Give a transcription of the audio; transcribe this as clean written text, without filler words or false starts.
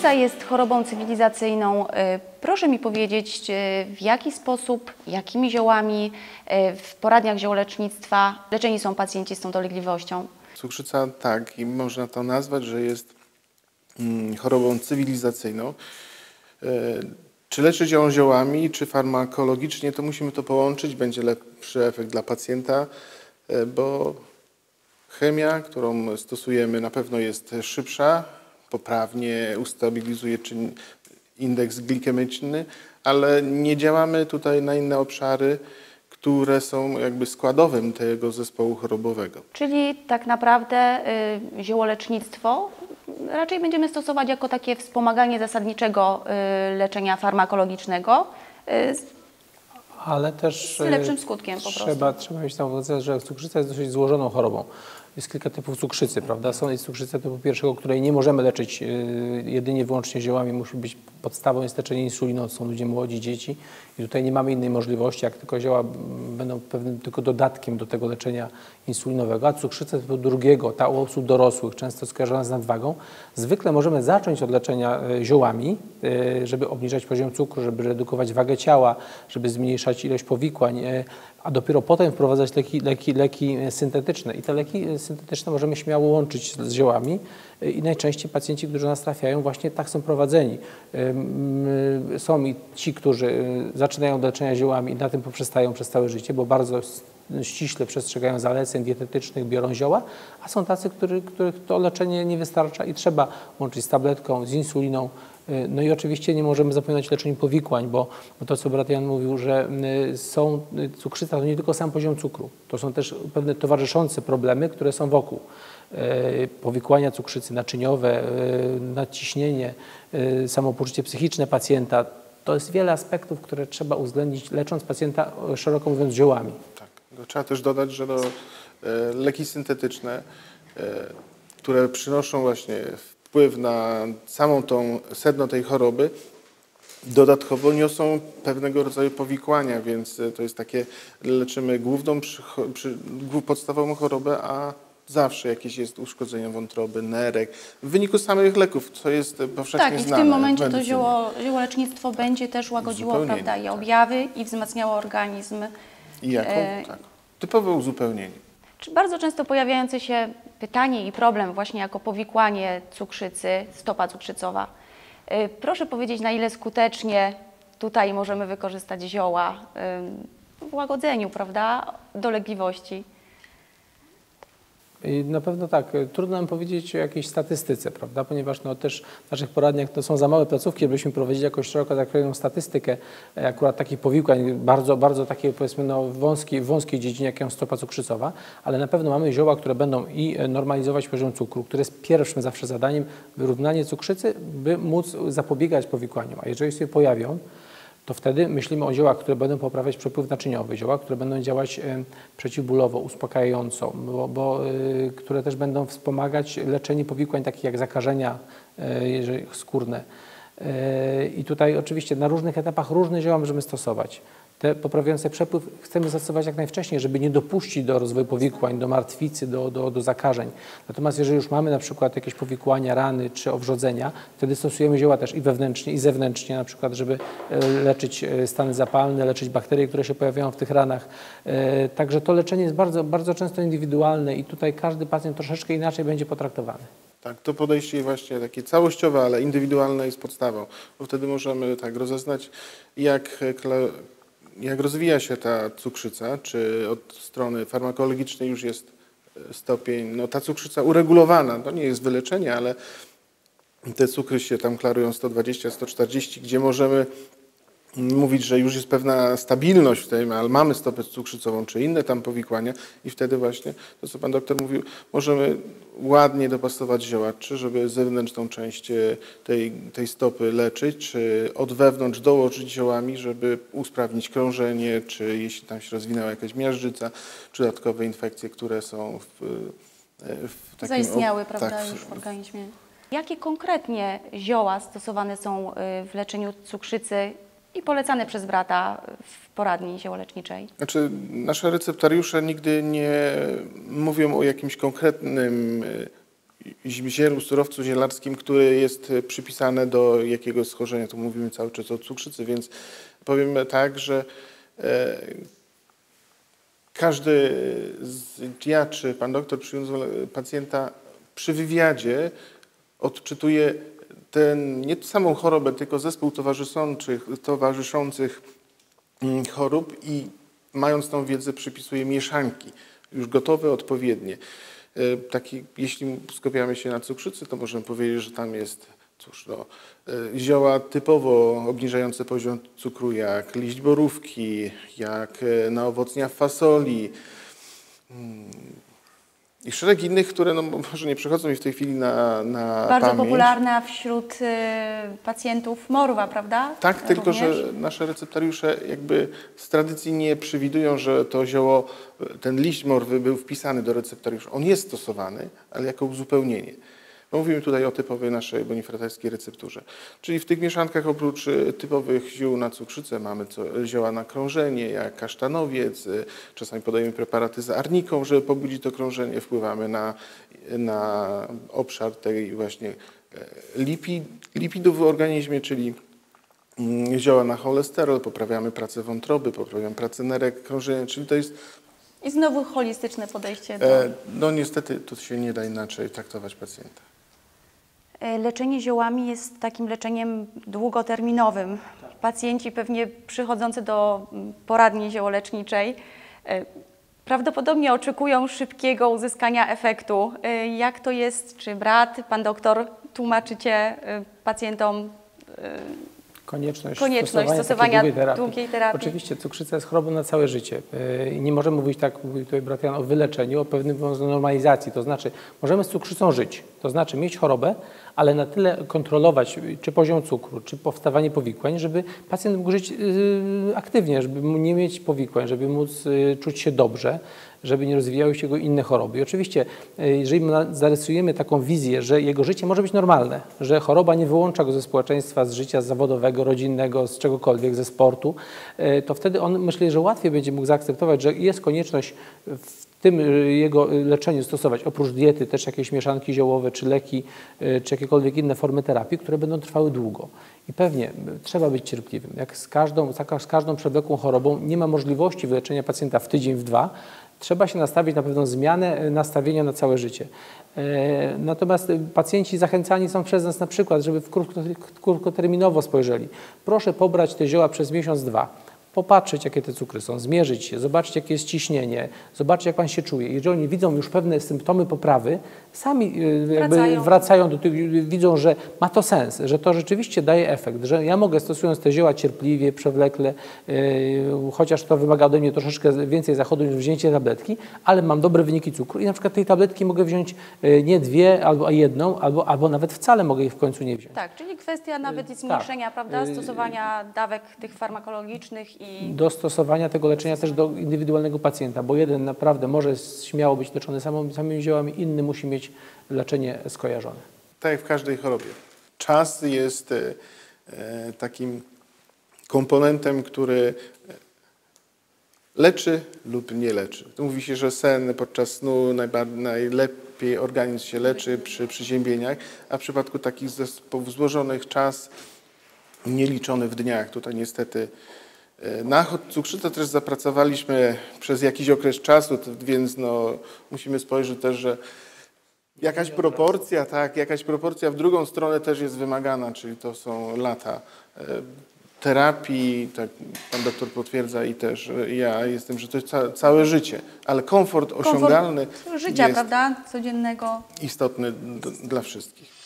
Cukrzyca jest chorobą cywilizacyjną. Proszę mi powiedzieć, w jaki sposób, jakimi ziołami w poradniach ziołolecznictwa leczeni są pacjenci z tą dolegliwością? Cukrzyca, tak, i można to nazwać, że jest chorobą cywilizacyjną. Czy leczyć ją ziołami, czy farmakologicznie, to musimy to połączyć. Będzie lepszy efekt dla pacjenta, bo chemia, którą stosujemy, na pewno jest szybsza, poprawnie ustabilizuje indeks glikemiczny, ale nie działamy tutaj na inne obszary, które są jakby składowym tego zespołu chorobowego. Czyli tak naprawdę ziołolecznictwo raczej będziemy stosować jako takie wspomaganie zasadniczego leczenia farmakologicznego, ale też z lepszym skutkiem po prostu. Trzeba mieć na uwadze, że cukrzyca jest dosyć złożoną chorobą. Jest kilka typów cukrzycy, prawda? Jest cukrzyca typu pierwszego, której nie możemy leczyć jedynie wyłącznie ziołami. Musi być podstawą jest leczenie insuliną. Są ludzie młodzi, dzieci i tutaj nie mamy innej możliwości, jak tylko zioła będą pewnym tylko dodatkiem do tego leczenia insulinowego. A cukrzyca typu drugiego, ta u osób dorosłych, często skojarzona z nadwagą, zwykle możemy zacząć od leczenia ziołami, żeby obniżać poziom cukru, żeby redukować wagę ciała, żeby zmniejszać ilość powikłań, a dopiero potem wprowadzać leki syntetyczne. I te leki syntetyczne możemy śmiało łączyć z ziołami i najczęściej pacjenci, którzy nas trafiają, właśnie tak są prowadzeni. Są i ci, którzy zaczynają od leczenia ziołami i na tym poprzestają przez całe życie, bo bardzo ściśle przestrzegają zaleceń dietetycznych, biorą zioła, a są tacy, których to leczenie nie wystarcza i trzeba łączyć z tabletką, z insuliną. No i oczywiście nie możemy zapominać leczenia powikłań, bo to, co brat Jan mówił, że cukrzyca to nie tylko sam poziom cukru, to są też pewne towarzyszące problemy, które są wokół. Powikłania cukrzycy naczyniowe, nadciśnienie, samopoczucie psychiczne pacjenta. To jest wiele aspektów, które trzeba uwzględnić, lecząc pacjenta, szeroko mówiąc, ziołami. Tak. Trzeba też dodać, że leki syntetyczne, które przynoszą właśnie wpływ na samą sedno tej choroby, dodatkowo niosą pewnego rodzaju powikłania, więc to jest takie, leczymy główną, podstawową chorobę, a zawsze jakieś jest uszkodzenie wątroby, nerek, w wyniku samych leków, co jest powszechnie znane. Tak, i w tym momencie to ziołolecznictwo będzie też łagodziło, prawda, i objawy, i wzmacniało organizm. I jako typowe uzupełnienie. Bardzo często pojawiające się pytanie i problem właśnie jako powikłanie cukrzycy, stopa cukrzycowa. Proszę powiedzieć, na ile skutecznie tutaj możemy wykorzystać zioła w łagodzeniu, prawda, dolegliwości? Na pewno tak. Trudno nam powiedzieć o jakiejś statystyce, prawda? Ponieważ też w naszych poradniach to są za małe placówki, żebyśmy prowadzili jakąś szeroko zakrojoną statystykę akurat takich powikłań, bardzo takiej, powiedzmy, wąskiej dziedzinie, jaką jest stopa cukrzycowa, ale na pewno mamy zioła, które będą i normalizować poziom cukru, które jest pierwszym zawsze zadaniem, wyrównanie cukrzycy, by móc zapobiegać powikłaniom, a jeżeli się pojawią, to wtedy myślimy o ziołach, które będą poprawiać przepływ naczyniowy, ziołach, które będą działać przeciwbólowo, uspokajająco, które też będą wspomagać leczenie powikłań takich jak zakażenia skórne. I tutaj oczywiście na różnych etapach różne zioła możemy stosować. Te poprawiające przepływ chcemy zastosować jak najwcześniej, żeby nie dopuścić do rozwoju powikłań, do martwicy, do zakażeń. Natomiast jeżeli już mamy na przykład jakieś powikłania, rany czy owrzodzenia, wtedy stosujemy zioła też i wewnętrznie, i zewnętrznie, na przykład, żeby leczyć stany zapalne, leczyć bakterie, które się pojawiają w tych ranach. Także to leczenie jest bardzo często indywidualne i tutaj każdy pacjent troszeczkę inaczej będzie potraktowany. Tak, to podejście właśnie takie całościowe, ale indywidualne jest podstawą, bo wtedy możemy tak rozeznać, jak rozwija się ta cukrzyca, czy od strony farmakologicznej już jest stopień, ta cukrzyca uregulowana, to nie jest wyleczenie, ale te cukry się tam klarują 120, 140, gdzie możemy mówić, że już jest pewna stabilność w tym, ale mamy stopę cukrzycową, czy inne tam powikłania i wtedy właśnie, to co pan doktor mówił, możemy ładnie dopasować zioła, czy żeby zewnętrzną część tej stopy leczyć, czy od wewnątrz dołożyć ziołami, żeby usprawnić krążenie, czy jeśli tam się rozwinęła jakaś miażdżyca, czy dodatkowe infekcje, które są w takim... Zaistniały, prawda, już w organizmie. Jakie konkretnie zioła stosowane są w leczeniu cukrzycy i polecane przez brata w poradni ziołoleczniczej? Znaczy, nasze receptariusze nigdy nie mówią o jakimś konkretnym zielu, surowcu zielarskim, który jest przypisane do jakiegoś schorzenia. Tu mówimy cały czas o cukrzycy, więc powiem tak, że każdy ja czy pan doktor przyjął pacjenta przy wywiadzie odczytuje nie samą chorobę, tylko zespół towarzyszących chorób i mając tą wiedzę przypisuje mieszanki, już gotowe, odpowiednie. Taki, jeśli skupiamy się na cukrzycy, to możemy powiedzieć, że tam jest cóż, no, zioła typowo obniżające poziom cukru, jak liść borówki, jak naowocnia fasoli i szereg innych, które no, może nie przychodzą mi w tej chwili na bardzo pamięć. Popularna wśród pacjentów morwa, prawda? Tak, również. Tylko że nasze receptariusze jakby z tradycji nie przewidują, że to zioło, ten liść morwy był wpisany do receptariusza. On jest stosowany, ale jako uzupełnienie. No, mówimy tutaj o typowej naszej bonifratorskiej recepturze. Czyli w tych mieszankach oprócz typowych ziół na cukrzycę mamy zioła na krążenie, jak kasztanowiec, czasami podajemy preparaty z arniką, żeby pobudzić to krążenie, wpływamy na obszar tej właśnie lipidów w organizmie, czyli zioła na cholesterol, poprawiamy pracę wątroby, poprawiamy pracę nerek, krążenie, czyli to jest... I znowu holistyczne podejście do... No niestety tu się nie da inaczej traktować pacjenta. Leczenie ziołami jest takim leczeniem długoterminowym. Pacjenci pewnie przychodzący do poradni ziołoleczniczej prawdopodobnie oczekują szybkiego uzyskania efektu. Jak to jest? Czy brat, pan doktor, tłumaczycie pacjentom konieczność stosowania długiej terapii? Oczywiście cukrzyca jest chorobą na całe życie. Nie możemy mówić tak, mówił tutaj brat Jan, o wyleczeniu, o pewnym normalizacji. To znaczy, możemy z cukrzycą żyć, to znaczy mieć chorobę, ale na tyle kontrolować czy poziom cukru, czy powstawanie powikłań, żeby pacjent mógł żyć aktywnie, żeby nie mieć powikłań, żeby móc czuć się dobrze, żeby nie rozwijały się jego inne choroby. I oczywiście, jeżeli zarysujemy taką wizję, że jego życie może być normalne, że choroba nie wyłącza go ze społeczeństwa, z życia zawodowego, rodzinnego, z czegokolwiek, ze sportu, to wtedy on, myślę, że łatwiej będzie mógł zaakceptować, że jest konieczność w tym jego leczeniu stosować, oprócz diety, też jakieś mieszanki ziołowe, czy leki, czy jakiekolwiek inne formy terapii, które będą trwały długo. I pewnie trzeba być cierpliwym. Jak z każdą przewlekłą chorobą nie ma możliwości wyleczenia pacjenta w tydzień, w dwa, trzeba się nastawić na pewną zmianę nastawienia na całe życie. Natomiast pacjenci zachęcani są przez nas na przykład, żeby krótkoterminowo spojrzeli. Proszę pobrać te zioła przez miesiąc, dwa. Popatrzeć, jakie te cukry są, zmierzyć się, zobaczyć, jakie jest ciśnienie, zobaczyć, jak pan się czuje. Jeżeli oni widzą już pewne symptomy poprawy, sami jakby wracają do tych, widzą, że ma to sens, że to rzeczywiście daje efekt, że ja mogę, stosując te zioła cierpliwie, przewlekle, chociaż to wymaga ode mnie troszeczkę więcej zachodu niż wzięcie tabletki, ale mam dobre wyniki cukru i na przykład tej tabletki mogę wziąć nie dwie, albo jedną, albo nawet wcale mogę ich w końcu nie wziąć. Tak, czyli kwestia nawet zmniejszenia, tak, prawda, stosowania dawek tych farmakologicznych. Dostosowania tego leczenia też do indywidualnego pacjenta, bo jeden naprawdę może śmiało być leczony samymi ziołami, inny musi mieć leczenie skojarzone. Tak jak w każdej chorobie. Czas jest takim komponentem, który leczy lub nie leczy. Mówi się, że sen podczas snu najlepiej organizm się leczy przy przyziębieniach, a w przypadku takich zespołów złożonych czas nieliczony w dniach. Tutaj niestety na cukrzycę też zapracowaliśmy przez jakiś okres czasu, więc no, musimy spojrzeć też, że jakaś proporcja, tak, jakaś proporcja w drugą stronę też jest wymagana, czyli to są lata terapii, tak pan doktor potwierdza i też ja jestem, że to jest całe życie, ale komfort osiągalny życia, prawda, codziennego, istotny dla wszystkich.